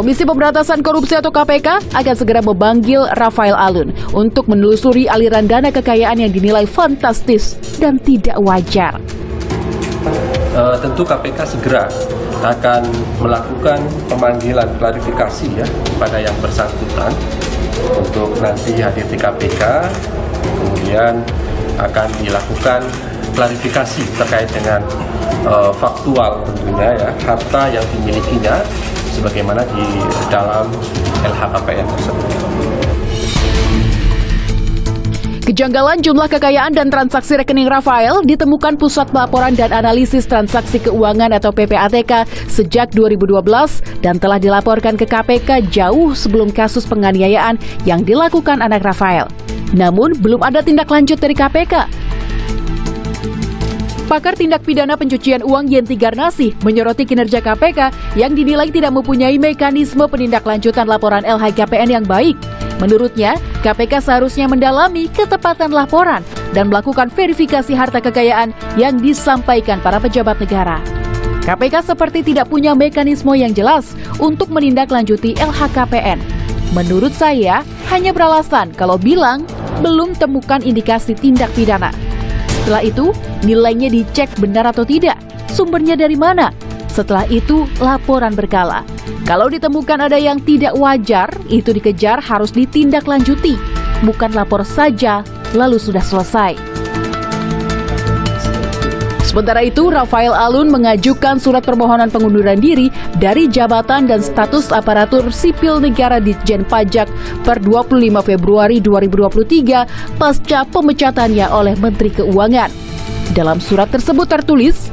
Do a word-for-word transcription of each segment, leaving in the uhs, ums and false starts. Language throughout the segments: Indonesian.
Komisi Pemberantasan Korupsi atau K P K akan segera memanggil Rafael Alun untuk menelusuri aliran dana kekayaan yang dinilai fantastis dan tidak wajar. Uh, tentu K P K segera akan melakukan pemanggilan klarifikasi ya kepada yang bersangkutan untuk nanti hadir di K P K, kemudian akan dilakukan klarifikasi terkait dengan uh, faktual tentunya ya, harta yang dimilikinya sebagaimana di dalam L H K P N tersebut. Kejanggalan jumlah kekayaan dan transaksi rekening Rafael ditemukan Pusat Pelaporan dan Analisis Transaksi Keuangan atau P P A T K sejak dua ribu dua belas dan telah dilaporkan ke K P K jauh sebelum kasus penganiayaan yang dilakukan anak Rafael. Namun, belum ada tindak lanjut dari K P K. Pakar tindak pidana pencucian uang Yenti Garnasih menyoroti kinerja K P K yang dinilai tidak mempunyai mekanisme penindaklanjutan laporan L H K P N yang baik. Menurutnya, K P K seharusnya mendalami ketepatan laporan dan melakukan verifikasi harta kekayaan yang disampaikan para pejabat negara. K P K seperti tidak punya mekanisme yang jelas untuk menindaklanjuti L H K P N. Menurut saya, hanya beralasan kalau bilang belum temukan indikasi tindak pidana. Setelah itu, nilainya dicek benar atau tidak, sumbernya dari mana. Setelah itu, laporan berkala. Kalau ditemukan ada yang tidak wajar, itu dikejar harus ditindaklanjuti, bukan lapor saja lalu sudah selesai. Sementara itu, Rafael Alun mengajukan surat permohonan pengunduran diri dari jabatan dan status aparatur sipil negara Ditjen Pajak per dua puluh lima Februari dua ribu dua puluh tiga pasca pemecatannya oleh Menteri Keuangan. Dalam surat tersebut tertulis,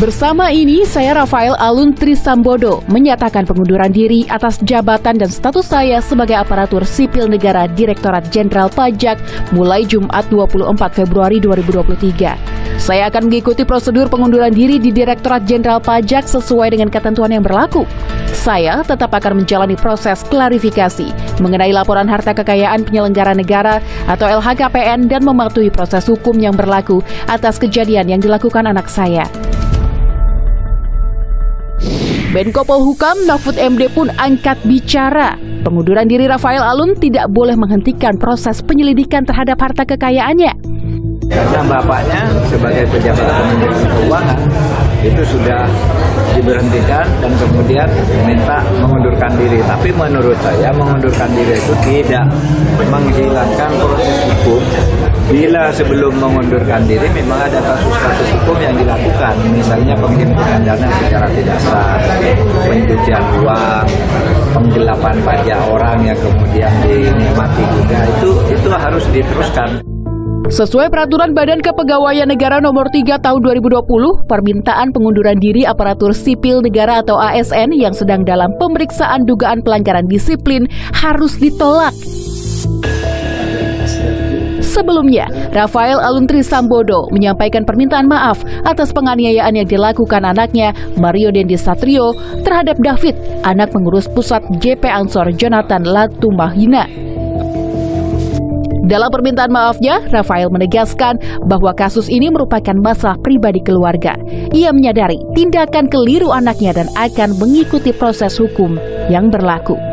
"Bersama ini, saya Rafael Alun Trisambodo menyatakan pengunduran diri atas jabatan dan status saya sebagai aparatur sipil negara Direktorat Jenderal Pajak mulai Jumat dua puluh empat Februari dua ribu dua puluh tiga. Saya akan mengikuti prosedur pengunduran diri di Direktorat Jenderal Pajak sesuai dengan ketentuan yang berlaku. Saya tetap akan menjalani proses klarifikasi mengenai laporan harta kekayaan penyelenggara negara atau L H K P N dan mematuhi proses hukum yang berlaku atas kejadian yang dilakukan anak saya." Menko Polhukam Mahfud M D pun angkat bicara. Pengunduran diri Rafael Alun tidak boleh menghentikan proses penyelidikan terhadap harta kekayaannya. Karena bapaknya sebagai pejabat Kementerian Keuangan itu sudah diberhentikan dan kemudian minta mengundurkan diri. Tapi menurut saya mengundurkan diri itu tidak menghilangkan proses hukum. Bila sebelum mengundurkan diri memang ada kasus-kasus hukum yang dilakukan, misalnya penghimpunan dana secara tidak sah, pencucian uang, penggelapan pajak orang yang kemudian dinikmati juga, itu itu harus diteruskan. Sesuai peraturan Badan Kepegawaian Negara Nomor tiga tahun dua ribu dua puluh, permintaan pengunduran diri aparatur sipil negara atau A S N yang sedang dalam pemeriksaan dugaan pelanggaran disiplin harus ditolak. Sebelumnya, Rafael Alun Trisambodo menyampaikan permintaan maaf atas penganiayaan yang dilakukan anaknya, Mario Dendi Satrio, terhadap David, anak pengurus pusat J P Ansor Jonathan Latumahina. Dalam permintaan maafnya, Rafael menegaskan bahwa kasus ini merupakan masalah pribadi keluarga. Ia menyadari tindakan keliru anaknya dan akan mengikuti proses hukum yang berlaku.